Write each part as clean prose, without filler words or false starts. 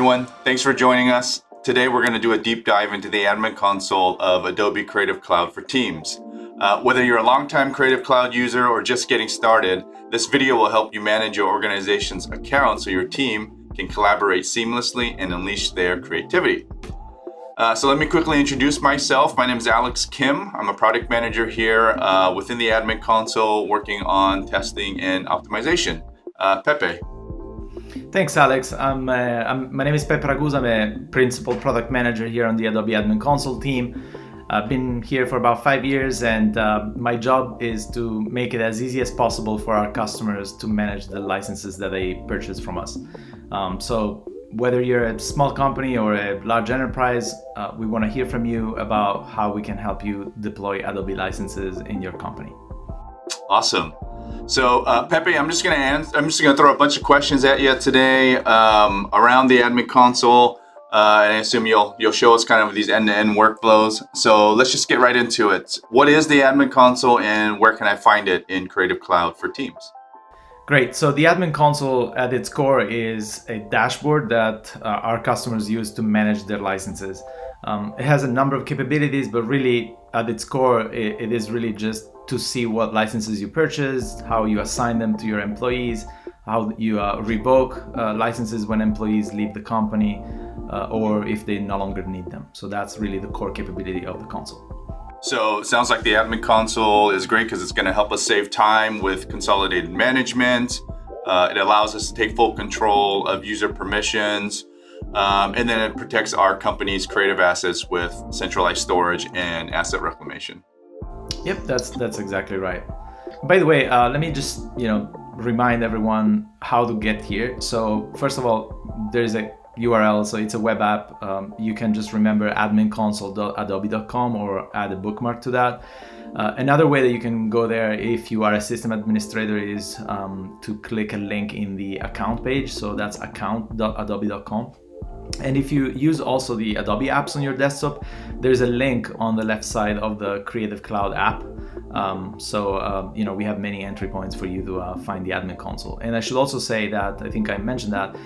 everyone. Thanks for joining us. Today we're going to do a deep dive into the Admin Console of Adobe Creative Cloud for Teams. Whether you're a longtime Creative Cloud user or just getting started, this video will help you manage your organization's account so your team can collaborate seamlessly and unleash their creativity. So let me quickly introduce myself. My name is Alex Kim. I'm a product manager here within the Admin Console, working on testing and optimization. Pepe. Thanks, Alex. My name is Pepe Raguz. I'm a principal product manager here on the Adobe Admin Console team. I've been here for about 5 years, and my job is to make it as easy as possible for our customers to manage the licenses that they purchase from us. So whether you're a small company or a large enterprise, we want to hear from you about how we can help you deploy Adobe licenses in your company. Awesome. So Pepe, I'm just gonna throw a bunch of questions at you today around the Admin Console, and I assume you'll show us kind of these end-to-end workflows. So let's just get right into it. What is the Admin Console, and where can I find it in Creative Cloud for Teams? Great. So the Admin Console at its core is a dashboard that our customers use to manage their licenses. It has a number of capabilities, but really at its core, it is really just to see what licenses you purchased, how you assign them to your employees, how you revoke licenses when employees leave the company or if they no longer need them. So that's really the core capability of the console. So it sounds like the Admin Console is great because it's going to help us save time with consolidated management. It allows us to take full control of user permissions, and then it protects our company's creative assets with centralized storage and asset reclamation. Yep, that's exactly right. By the way, let me just remind everyone how to get here. So first of all, there's a URL, so it's a web app. You can just remember adminconsole.adobe.com or add a bookmark to that. Another way that you can go there if you are a system administrator is to click a link in the account page. So that's account.adobe.com. And if you use also the Adobe apps on your desktop, there's a link on the left side of the Creative Cloud app. So we have many entry points for you to find the Admin Console. And I should also say that, I think I mentioned that,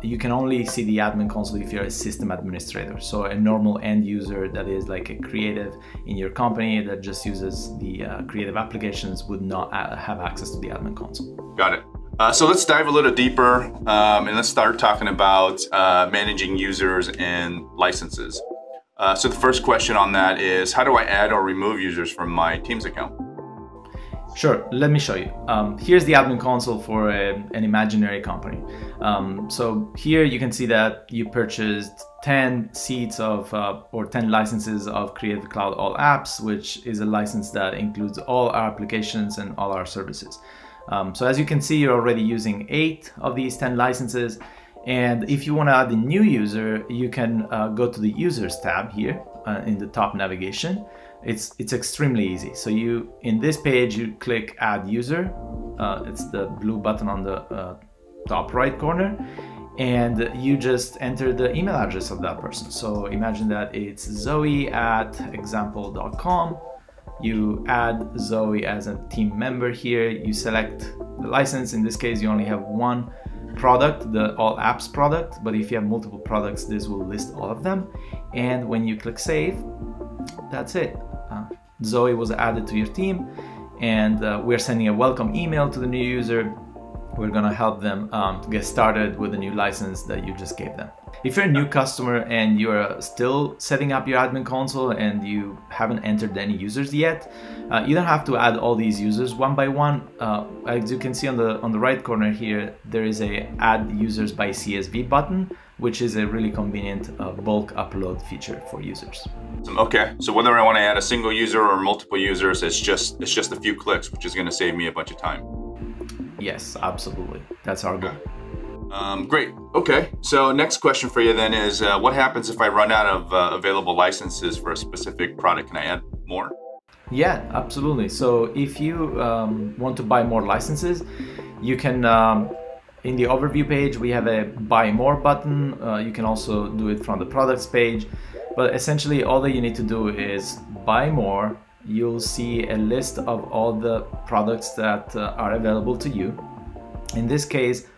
you can only see the Admin Console if you're a system administrator. So a normal end user that is like a creative in your company that just uses the creative applications would not have access to the Admin Console. Got it. So let's dive a little deeper and let's start talking about managing users and licenses. So the first question on that is, how do I add or remove users from my Teams account? Sure, let me show you. Here's the Admin Console for an imaginary company. So here you can see that you purchased 10 seats of, or 10 licenses of Creative Cloud All Apps, which is a license that includes all our applications and all our services. So as you can see, you're already using 8 of these 10 licenses. And if you want to add a new user, you can go to the Users tab here in the top navigation. It's extremely easy. So in this page, you click Add User. It's the blue button on the top right corner. And you just enter the email address of that person. So imagine that it's zoe@example.com. You add Zoe as a team member here. You select the license. In this case, you only have one product, the All Apps product. But if you have multiple products, this will list all of them. And when you click Save, that's it. Zoe was added to your team. And we're sending a welcome email to the new user. We're going to help them get started with the new license that you just gave them. If you're a new customer and you're still setting up your Admin Console and you haven't entered any users yet, you don't have to add all these users one by one. As you can see on the right corner here, there is a Add Users by CSV button, which is a really convenient bulk upload feature for users. Okay, so whether I want to add a single user or multiple users, it's just a few clicks, which is going to save me a bunch of time. Yes, absolutely. That's our goal. Great. Okay. So next question for you then is, what happens if I run out of available licenses for a specific product? Can I add more? Yeah, absolutely. So if you want to buy more licenses, you can, in the overview page, we have a Buy More button. You can also do it from the products page. But essentially, all that you need to do is buy more. You'll see a list of all the products that are available to you. In this case,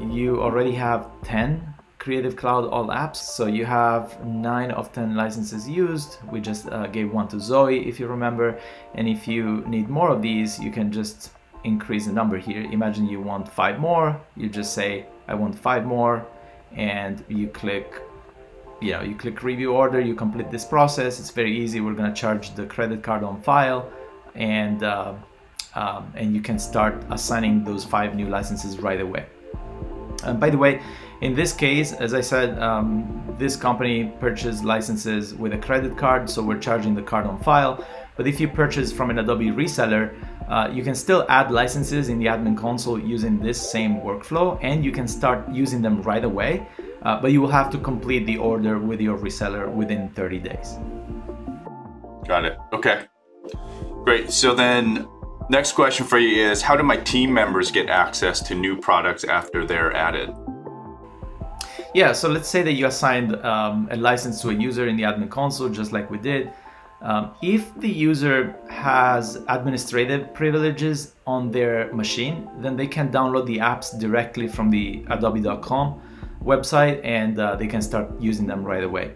you already have 10 Creative Cloud all apps. So you have 9 of 10 licenses used. We just gave one to Zoe, if you remember. And if you need more of these, you can just increase the number here. Imagine you want 5 more. You just say, I want 5 more, and you click, you click review order, you complete this process. It's very easy. We're going to charge the credit card on file, and you can start assigning those 5 new licenses right away. And by the way, in this case, as I said, this company purchased licenses with a credit card, so we're charging the card on file. But if you purchase from an Adobe reseller, you can still add licenses in the admin console using this same workflow, and you can start using them right away, but you will have to complete the order with your reseller within 30 days. Got it. Okay, great. So then next question for you is, how do my team members get access to new products after they're added? Yeah, so let's say that you assigned a license to a user in the admin console, just like we did. If the user has administrative privileges on their machine, then they can download the apps directly from the adobe.com website, and they can start using them right away.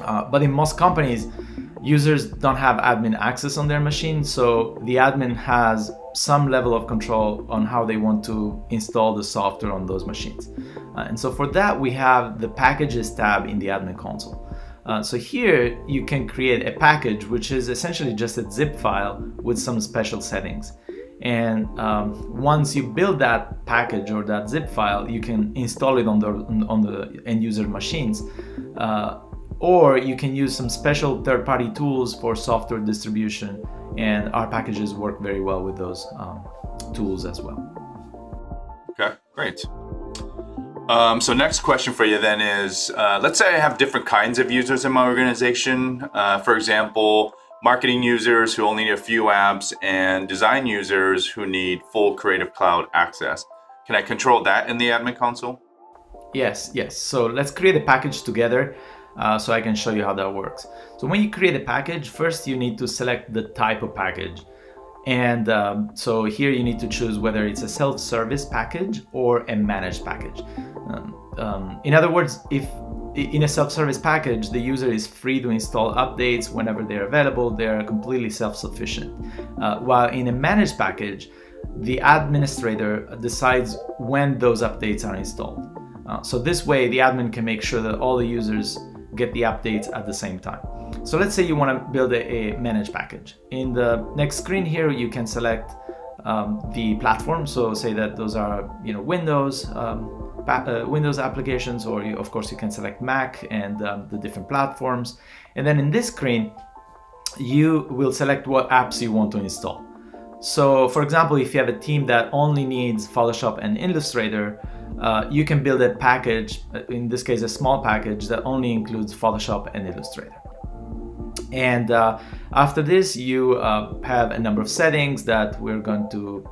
But in most companies, users don't have admin access on their machine, so the admin has some level of control on how they want to install the software on those machines. And so for that, we have the Packages tab in the Admin Console. So here you can create a package, which is essentially just a zip file with some special settings. And once you build that package or that zip file, you can install it on the end user machines. Or you can use some special third-party tools for software distribution, and our packages work very well with those tools as well. Okay, great. So next question for you then is, let's say I have different kinds of users in my organization. For example, marketing users who only need a few apps and design users who need full Creative Cloud access. Can I control that in the admin console? Yes, yes. So let's create a package together. So I can show you how that works. So when you create a package, first you need to select the type of package. And so here you need to choose whether it's a self-service package or a managed package. In other words, if in a self-service package, the user is free to install updates whenever they're available, they're completely self-sufficient. While in a managed package, the administrator decides when those updates are installed. So this way, the admin can make sure that all the users get the updates at the same time. So let's say you want to build a managed package. In the next screen here, you can select the platform. So say that those are Windows, Windows applications, or of course you can select Mac and the different platforms. And then in this screen, you will select what apps you want to install. So for example, if you have a team that only needs Photoshop and Illustrator, you can build a package, in this case a small package, that only includes Photoshop and Illustrator. And after this, you have a number of settings that we're going to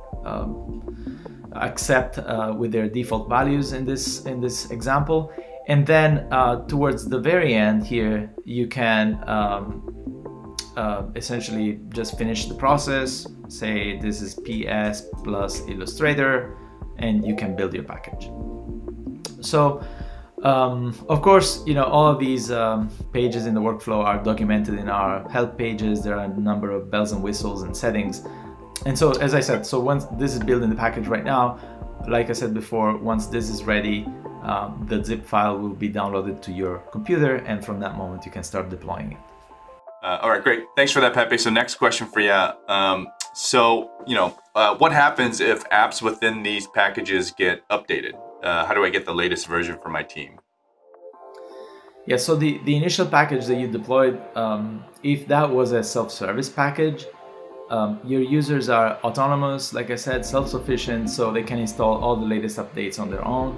accept with their default values in this example. And then towards the very end here, you can essentially just finish the process, say this is PS plus Illustrator, and you can build your package. So of course, all of these pages in the workflow are documented in our help pages. There are a number of bells and whistles and settings. And so, as I said, so once this is built in the package right now, like I said before, once this is ready, the zip file will be downloaded to your computer, and from that moment you can start deploying it. All right, great. Thanks for that, Pepe. So next question for you. What happens if apps within these packages get updated? How do I get the latest version for my team? Yeah, so the initial package that you deployed, if that was a self-service package, your users are autonomous, like I said, self-sufficient, so they can install all the latest updates on their own.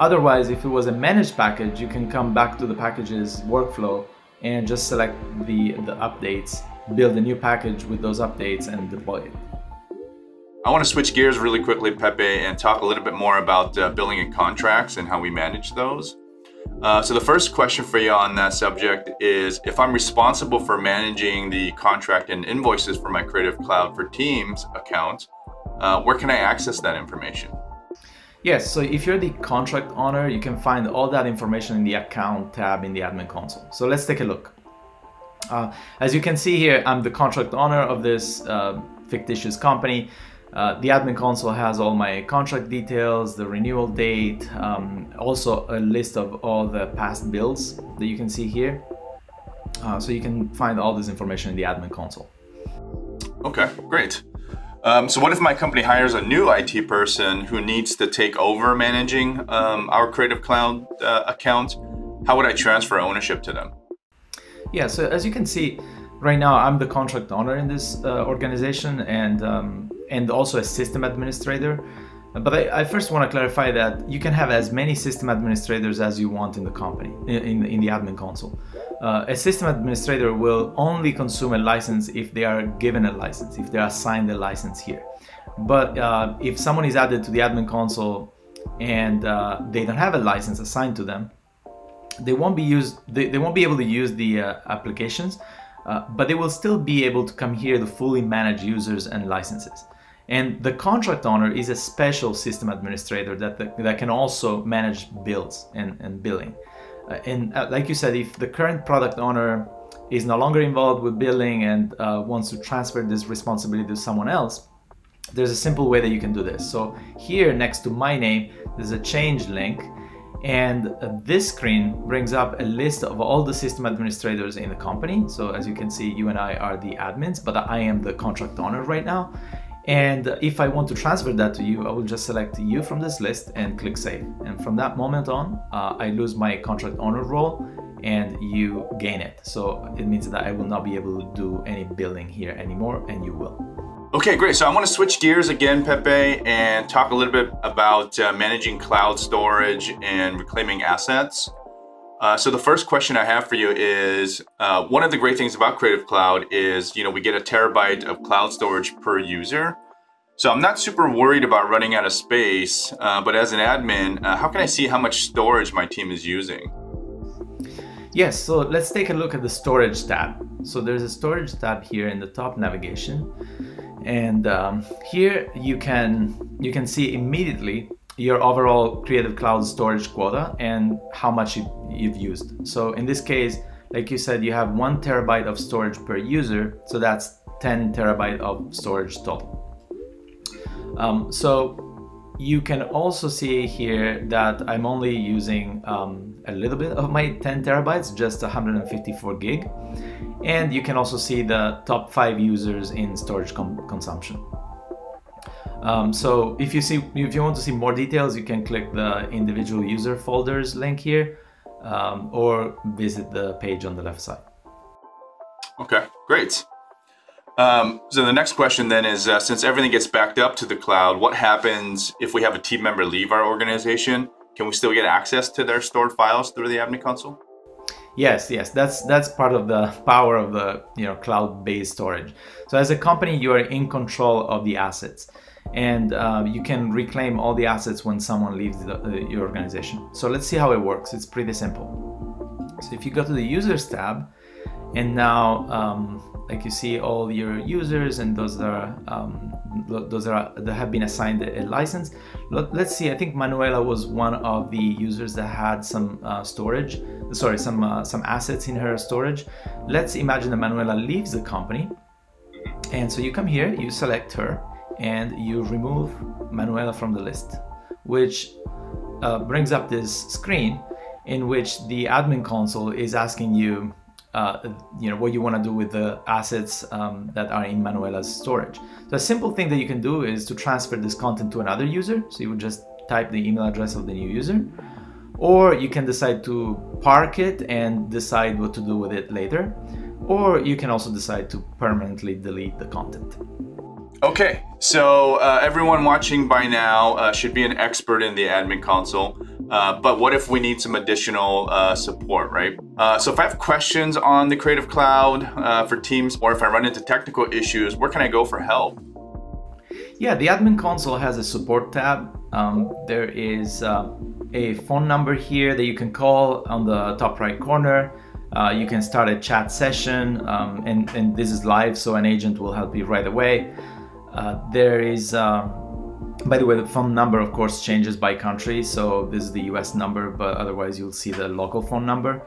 Otherwise, if it was a managed package, you can come back to the package's workflow and just select the updates, build a new package with those updates, and deploy it. I want to switch gears really quickly, Pepe, and talk a little bit more about billing and contracts and how we manage those. So the first question for you on that subject is, if I'm responsible for managing the contract and invoices for my Creative Cloud for Teams account, where can I access that information? Yes, so if you're the contract owner, you can find all that information in the account tab in the admin console. So let's take a look. As you can see here, I'm the contract owner of this fictitious company. The admin console has all my contract details, the renewal date, also a list of all the past bills that you can see here. So you can find all this information in the admin console. Okay, great. So what if my company hires a new IT person who needs to take over managing our Creative Cloud account? How would I transfer ownership to them? Yeah, so as you can see, right now I'm the contract owner in this organization and also a system administrator. But I first want to clarify that you can have as many system administrators as you want in the company, in the admin console. A system administrator will only consume a license if they are given a license, if they are assigned a license here. But if someone is added to the admin console and they don't have a license assigned to them, they won't be able to use the applications, but they will still be able to come here to fully manage users and licenses. And the contract owner is a special system administrator that can also manage bills and billing. And like you said, if the current product owner is no longer involved with billing and wants to transfer this responsibility to someone else, there's a simple way that you can do this. So here next to my name, there's a change link. And this screen brings up a list of all the system administrators in the company. So as you can see, you and I are the admins, but I am the contract owner right now. And if I want to transfer that to you, I will just select you from this list and click save. And from that moment on, I lose my contract owner role and you gain it. So it means that I will not be able to do any billing here anymore, and you will. Okay, great. So I want to switch gears again, Pepe, and talk a little bit about managing cloud storage and reclaiming assets. So the first question I have for you is, one of the great things about Creative Cloud is, we get a terabyte of cloud storage per user. So I'm not super worried about running out of space, but as an admin, how can I see how much storage my team is using? Yes, so let's take a look at the storage tab. So there's a storage tab here in the top navigation. And here you can see immediately your overall Creative Cloud storage quota and how much you've used. So in this case, like you said, you have 1 terabyte of storage per user. So that's 10 terabyte of storage total. So you can also see here that I'm only using a little bit of my 10 terabytes, just 154 gig. And you can also see the top 5 users in storage consumption. So if you want to see more details, you can click the individual user folders link here, or visit the page on the left side. Okay, great. So the next question then is, since everything gets backed up to the cloud, what happens if we have a team member leave our organization? Can we still get access to their stored files through the admin console? Yes, that's part of the power of the cloud-based storage. So as a company, you are in control of the assets, and you can reclaim all the assets when someone leaves your organization. So let's see how it works. It's pretty simple. So if you go to the users tab, and now like you see all your users and those that have been assigned a license. Let's see, I think Manuela was one of the users that had some some assets in her storage. Let's imagine that Manuela leaves the company. And so you come here, you select her, and you remove Manuela from the list, which brings up this screen in which the admin console is asking you, what you want to do with the assets that are in Manuela's storage. So a simple thing that you can do is to transfer this content to another user. So you would just type the email address of the new user, or you can decide to park it and decide what to do with it later, or you can also decide to permanently delete the content. Okay, so everyone watching by now should be an expert in the admin console, but what if we need some additional support, right? So if I have questions on the Creative Cloud for teams, or if I run into technical issues, where can I go for help? Yeah, the admin console has a support tab. There is a phone number here that you can call on the top right corner. You can start a chat session, and this is live, so an agent will help you right away. There is By the way, the phone number, of course, changes by country. So this is the US number, but otherwise you'll see the local phone number.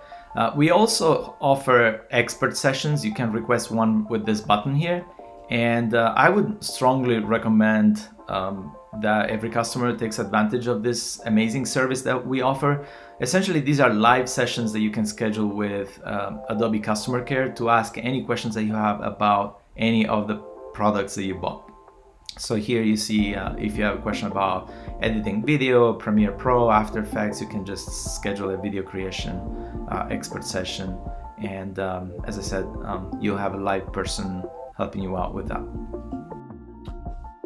We also offer expert sessions. You can request one with this button here. And I would strongly recommend that every customer takes advantage of this amazing service that we offer. Essentially, these are live sessions that you can schedule with Adobe Customer Care to ask any questions that you have about any of the products that you bought. So here you see if you have a question about editing video, Premiere Pro, After Effects, you can just schedule a video creation expert session. And as I said, you'll have a live person helping you out with that.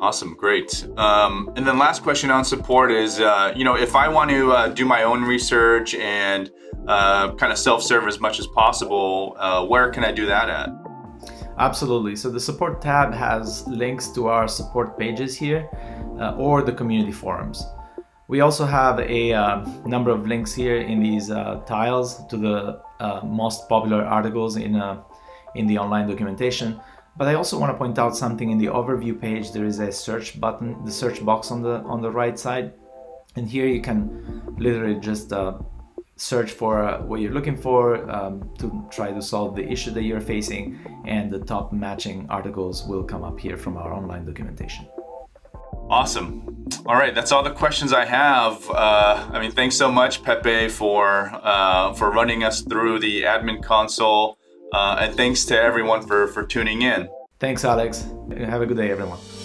Awesome, great. And then last question on support is, you know, if I want to do my own research and kind of self-serve as much as possible, where can I do that at? Absolutely. So the support tab has links to our support pages here or the community forums. We also have a number of links here in these tiles to the most popular articles in the online documentation. But I also want to point out something. In the overview page, there is a search button, the search box on the right side, and here you can literally just search for what you're looking for to try to solve the issue that you're facing, and the top matching articles will come up here from our online documentation. Awesome. All right, that's all the questions I have. I mean, thanks so much, Pepe, for running us through the Admin Console. And thanks to everyone for tuning in. Thanks, Alex. Have a good day, everyone.